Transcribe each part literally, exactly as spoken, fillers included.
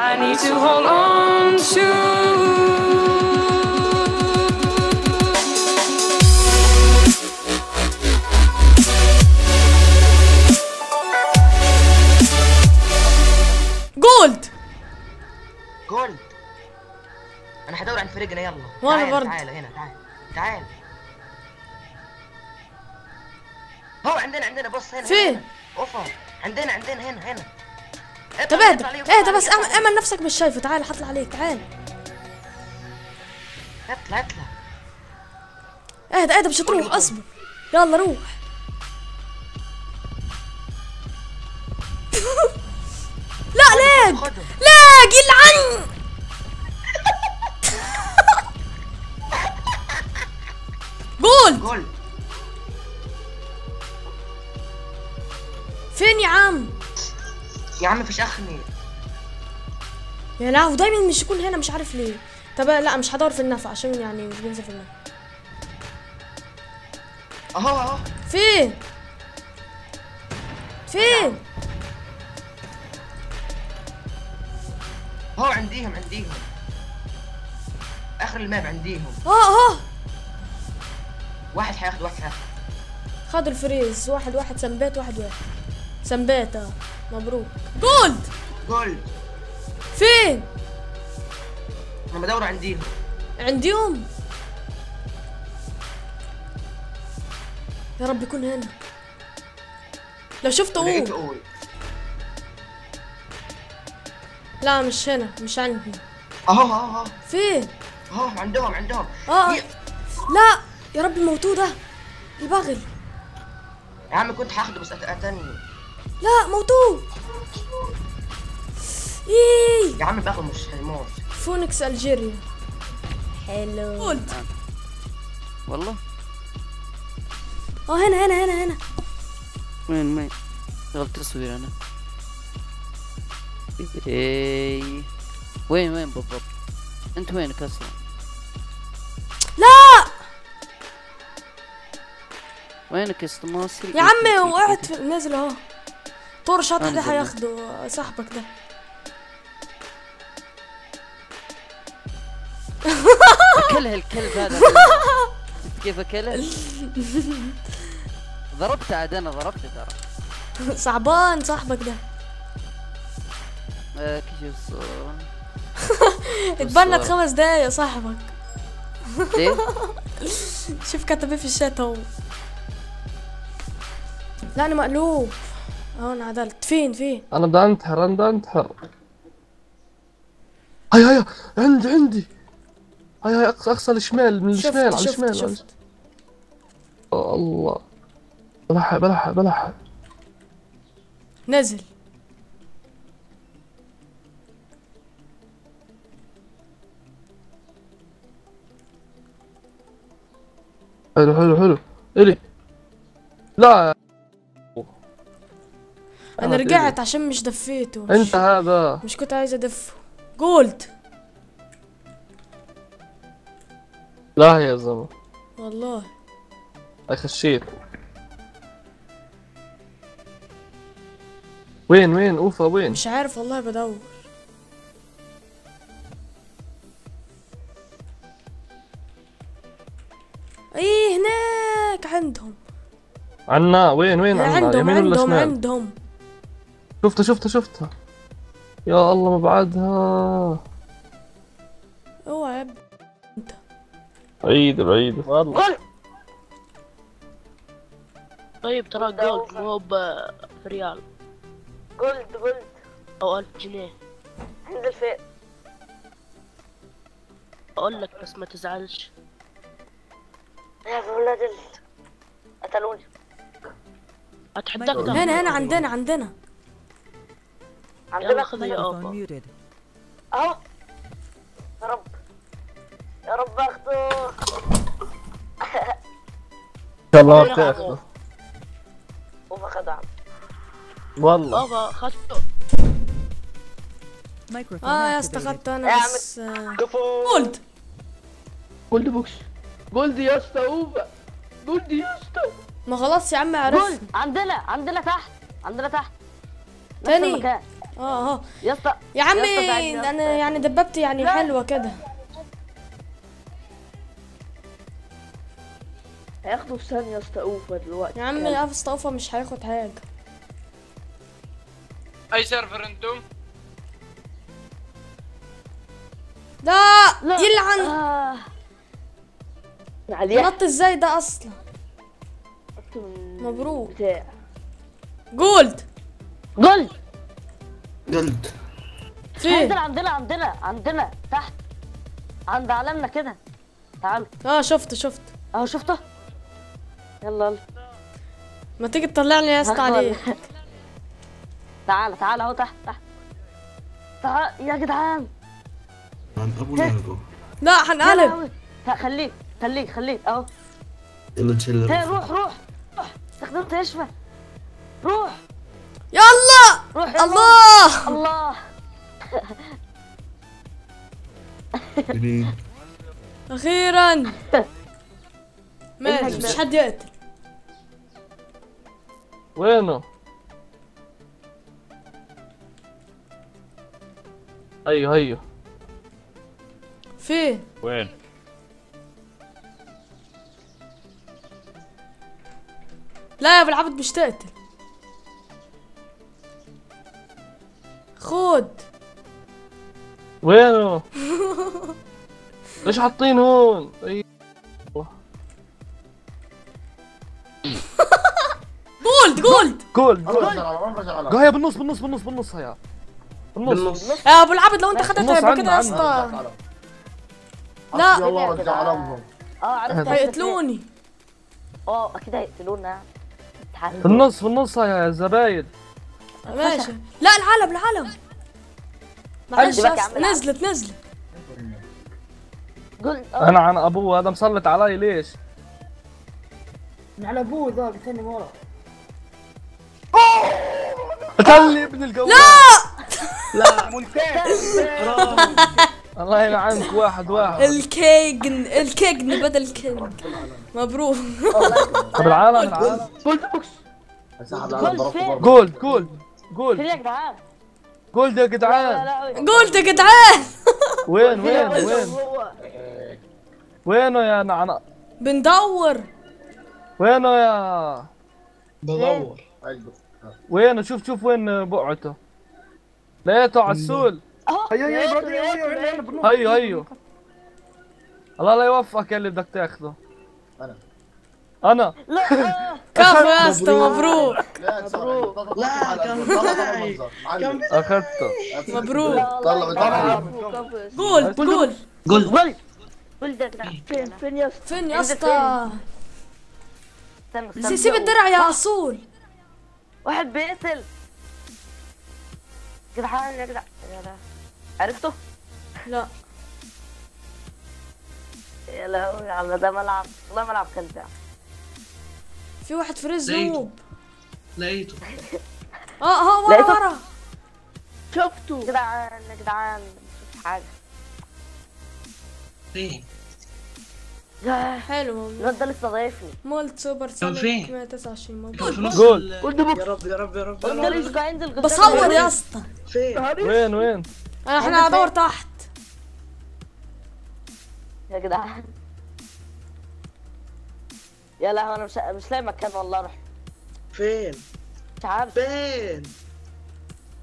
I need to hold on to. جولد جولد انا هدور عن فريقنا. يلا وانا برضه تعال هنا، تعال تعال هو عندنا عندنا بص هنا فين اوفا، عندنا عندنا هنا هنا. طب اهدى اهدى بس، اعمل نفسك مش شايفه. تعال هطلع عليك، تعال اطلع اطلع. اهدى اهدى مش هتروح، اصبر يلا روح. لا لاج لاج يلعن. جول فين يا عم؟ يا عم فشخني يا لهوي، دايما مش يكون هنا مش عارف ليه. طب لا مش هدور في النفق عشان يعني مش بينزل في النفق. اهو اهو فين فين هو؟ عنديهم عنديهم اخر الماب عنديهم. اه اه واحد هياخد واحد هياخد. خد الفريز واحد واحد سمبات، واحد واحد سمبات. اه مبروك. جولد جولد فين؟ انا بدور عنديهم عنديهم. يا رب يكون هنا. لو شفته قول. لا مش هنا مش عندي. اهو اهو اهو فين؟ اهو عندهم عندهم. اه لا يا رب موتوه ده البغل يا عم، كنت هاخده بس قتلني. لا موتوه. ايه يا عم البغل مش هيموت. فونكس الجيريا حلو. قلت والله. اه هنا هنا هنا هنا. وين وين؟ غلطت الصوير انا. ايه وين وين بالضبط؟ انت وينك اصلا؟ لا وينك يا اسطى مصري يا عمي؟ وقعت في نازل اهو. طور الشاطح ده هياخده صاحبك ده. اكلها الكلب هذا. كيف اكلها؟ ضربته عاد، انا ضربته ترى. صعبان صاحبك ده. كيف الصورة؟ اتبنت خمس دقايق يا صاحبك. ليه؟ شوف كتب ايه في الشات اهو. لا انا مقلوب. اه انا عدلت. فين فين؟ انا بدي انتحر انا بدي انتحر. هيا هيا عندي عندي. هيا هيا اقصى الشمال، من الشمال على الشمال. شفت شفت. الله بلحق بلحق بلحق. نزل حلو حلو حلو. الي لا انا رجعت عشان مش دفيته. انت هذا مش كنت عايز ادفه. جولد لا يا زلمه والله اخشيت. وين وين اوفا وين؟ مش عارف والله بدور. ايه هناك عندهم. عنا وين وين؟ عنا عندهم عندهم عندهم. شفتها شفتها شفتها. يا الله ما بعدها. اوعى يا ابني انت. بعيد بعيد والله. طيب ترى جولد مو بريال. جولد جولد او ألف جنيه عند الفئة. اقول لك بس ما تزعلش. يا ولاد ال قتلوني. اتحداك هنا هنا عندنا عندنا عندنا. خذ يا ابا اهو. يا رب يا رب اخذه. ان شاء الله بتاخذه. اوفا خد عم والله. اوفا خدته. اه يا اسطى خدته انا بس. جولد جولد بوكس جولد يا اسطى. اوفا جولد يا اسطى. ما خلاص يا عم عرفت. عندنا عندنا تحت عندنا تحت تاني. اه اه يا اسطى يا عمي، انا يعني دببت يعني حلوه كده. هياخدوا في ثانيه يا اسطى اوفا دلوقتي يا عمي. يا اسطى اوفا مش هياخد حاجه. اي سيرفر انتم؟ ده يلعن آه. عليه نط ازاي ده اصلا؟ مبروك بتاع جولد جولد جولد. عندنا عندنا عندنا عندنا تحت عند عالمنا كده. تعالوا اه شفت شفت اهو شفته. يلا يلا ما تيجي تطلعني يا اسطى عليه. تعالى تعالى اهو تحت تحت. تعال يا جدعان. عند ابو الهجوم. لا هنقلب. خليك خليك خليك اهو. يلا نشيل. روح روح روح استخدمت يشفى. روح يلا روح يلا. الله الله اخيرا. ماشي مش حد يقتل. وينه؟ ايوه ايوه فين؟ وين؟ لا يا ابو العبد مش تقتل. خد وينه؟ ليش حاطين هون؟ ايوه جولد جولد جولد جولد. هيا بالنص بالنص بالنص بالنص هيا بالنص يا ابو العبد. لو انت خدتها يبقى كده يا اسطى. لا يلا رجع عليهم. اه عرفت هيقتلوني. اه اكيد هيقتلونا. في النص في النص يا زبايد. ماشي. لا العلم العلم معلش نزلت نزلت. انا عن ابوه هذا مسلط علي ليش؟ من على ابوه ذا قتلني ورا. قتلني ابن الجوال. لا لا ممتاز. الله يلعنك. واحد واحد الكيجن الكيجن بدل كينج. مبروك. طب العالم العالم جولد بوكس. جولد جولد جولد يا جدعان. جولد يا جدعان جولد يا جدعان. وين وين وين وينه يا نعناع؟ بندور. وينه يا بدور؟ وينه؟ شوف شوف وين بقعته. لقيته على السول. ايوه ايوه ايوه ايوه. الله لا يوفقك يا اللي بدك تاخذه. انا انا كفو يا اسطى. مبروك مبروك. لا كان اخذته. مبروك. قول قول قول قول ده فين فين يا اسطى؟ فين يا اسطى؟ سيب الدرع يا اصول. واحد بيقتل جدعان يا جدع. عرفته؟ لا يا لهوي يا عم ده ملعب. والله ملعب كلب. في واحد فريز نوب. لقيته اه اه ورا ورا. شفته جدعان يا جدعان. شوف حاجه فين؟ حلو الواد ده لسه ضايفني. مولت سوبر سالك تسعة وعشرين مبروك. جول يا رب يا رب يا رب. ده اللي مش هينزل غير بصور يا اسطى. فين وين وين؟ انا احنا هندور تحت يا جدعان. يا لهوي انا مش مش لاقي مكان والله. اروح فين؟ مش عارف فين.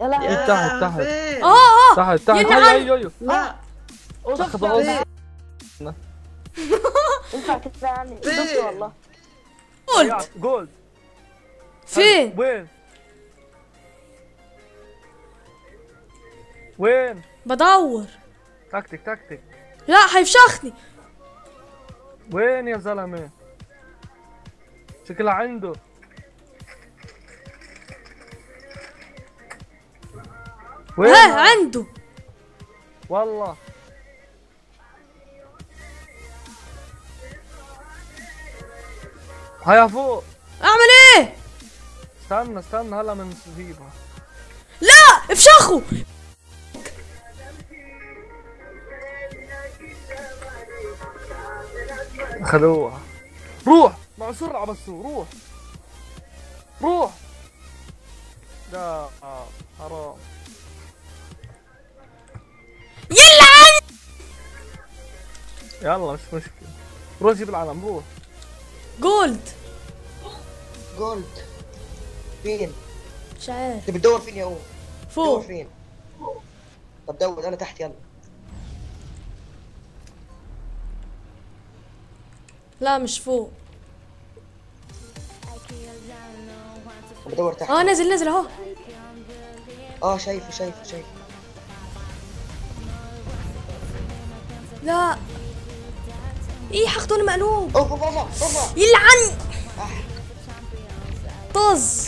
يا لهوي تحت تحت اه تحت تحت. ايوه ايوه لا تاخد انت كده يعني. شفت والله. جولد جولد فين؟ وين؟ وين؟ بدور. تكتك تكتك. لا هيفشخني. وين يا زلمه؟ شكلها عنده. وين؟ ها عنده والله. هيا فوق. اعمل ايه؟ استنى استنى هلا من نجيبها. لا افشخوا. خلوها. روح مع سرعة بس. روح روح. لا حرام. يلا مش مشكلة. روح جيب العلم، روح. جولد جولد فين؟ مش عارف. انت بتدور فين يا أم؟ فوق. فين؟ طب دور، انا تحت. يلا. لا مش فوق. طب دور تحت. اه نزل نزل اهو. اه شايفه شايفه شايفه. لا ايه حاخده، انا مقلوب. اوه بابا بابا يلعن طز.